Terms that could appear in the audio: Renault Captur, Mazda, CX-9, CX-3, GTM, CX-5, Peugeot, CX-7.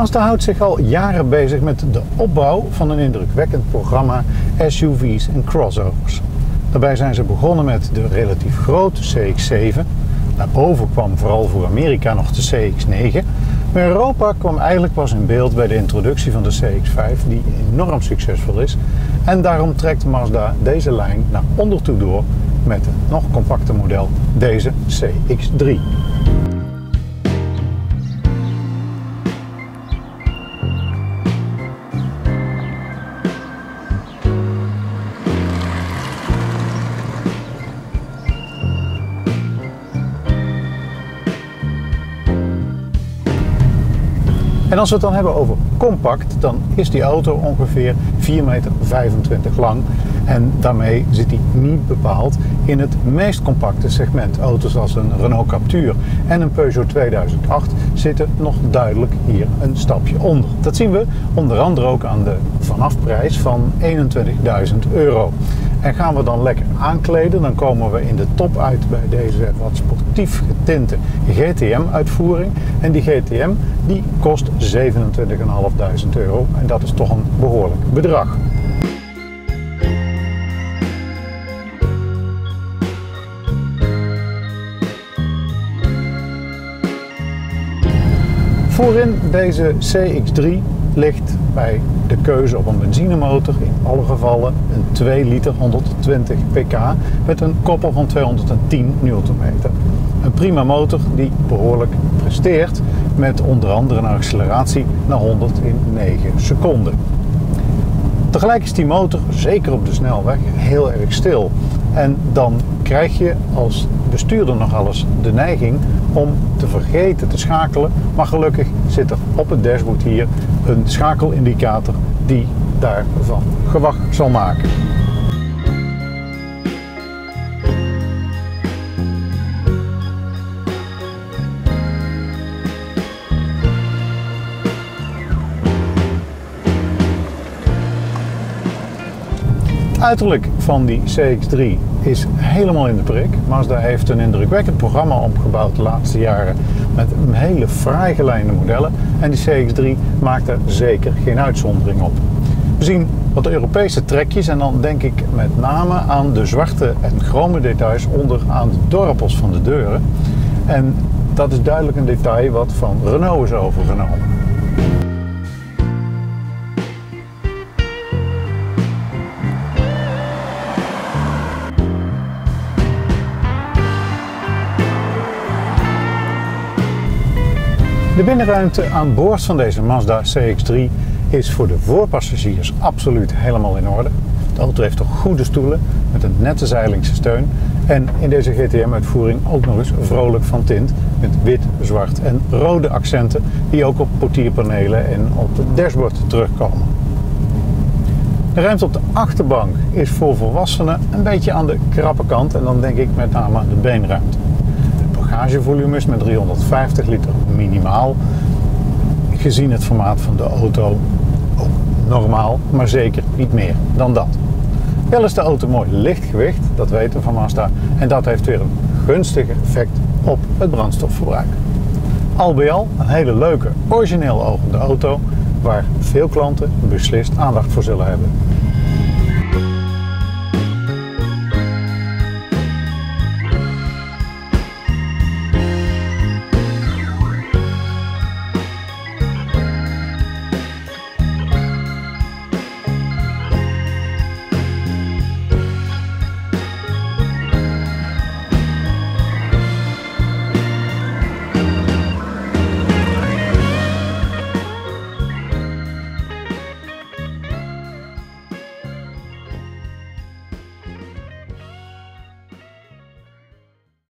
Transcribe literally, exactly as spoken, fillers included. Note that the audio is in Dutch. Mazda houdt zich al jaren bezig met de opbouw van een indrukwekkend programma S U V's en crossovers. Daarbij zijn ze begonnen met de relatief grote C X zeven. Daarboven kwam vooral voor Amerika nog de C X negen. Maar Europa kwam eigenlijk pas in beeld bij de introductie van de C X vijf, die enorm succesvol is. En daarom trekt Mazda deze lijn naar onder toe door met het nog compacter model, deze C X drie. En als we het dan hebben over compact, dan is die auto ongeveer vier komma vijfentwintig meter lang. En daarmee zit hij niet bepaald in het meest compacte segment. Auto's als een Renault Captur en een Peugeot tweeduizend acht zitten nog duidelijk hier een stapje onder. Dat zien we onder andere ook aan de vanafprijs van eenentwintigduizend euro. En gaan we dan lekker aankleden, dan komen we in de top uit bij deze wat sportief getinte G T M-uitvoering. En die G T M die kost zevenentwintigduizend vijfhonderd euro en dat is toch een behoorlijk bedrag. Voorin deze C X drie ligt bij de keuze op een benzinemotor in alle gevallen een twee liter honderdtwintig pk met een koppel van tweehonderdtien newtonmeter. Een prima motor die behoorlijk presteert met onder andere een acceleratie naar honderd in negen seconden. Tegelijk is die motor, zeker op de snelweg, heel erg stil. En dan krijg je als bestuurder nogal eens de neiging om te vergeten te schakelen. Maar gelukkig zit er op het dashboard hier een schakelindicator die daarvan gewacht zal maken. Het uiterlijk van die C X drie is helemaal in de prik. Mazda heeft een indrukwekkend programma opgebouwd de laatste jaren met hele fraai gelijnde modellen en die C X drie maakt er zeker geen uitzondering op. We zien wat Europese trekjes en dan denk ik met name aan de zwarte en chrome details onder aan de dorpels van de deuren. En dat is duidelijk een detail wat van Renault is overgenomen. De binnenruimte aan boord van deze Mazda C X drie is voor de voorpassagiers absoluut helemaal in orde. De auto heeft toch goede stoelen met een nette zeilingse steun en in deze G T M-uitvoering ook nog eens vrolijk van tint met wit, zwart en rode accenten die ook op portierpanelen en op het dashboard terugkomen. De ruimte op de achterbank is voor volwassenen een beetje aan de krappe kant en dan denk ik met name aan de beenruimte. Het bagagevolume is met driehonderdvijftig liter minimaal, gezien het formaat van de auto ook normaal, maar zeker niet meer dan dat. Wel is de auto mooi lichtgewicht, dat weten we van Mazda, en dat heeft weer een gunstig effect op het brandstofverbruik. Al bij al een hele leuke, origineel ogende auto waar veel klanten beslist aandacht voor zullen hebben.